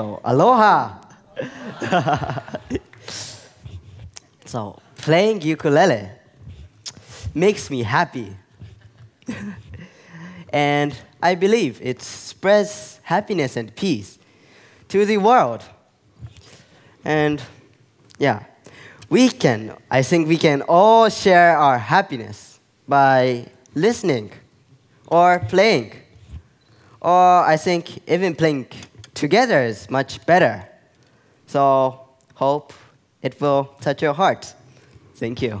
So, aloha. So, playing ukulele makes me happy. And I believe it spreads happiness and peace to the world. And yeah, I think we can all share our happiness by listening or playing. Or I think even playing together is much better. So hope it will touch your heart. Thank you.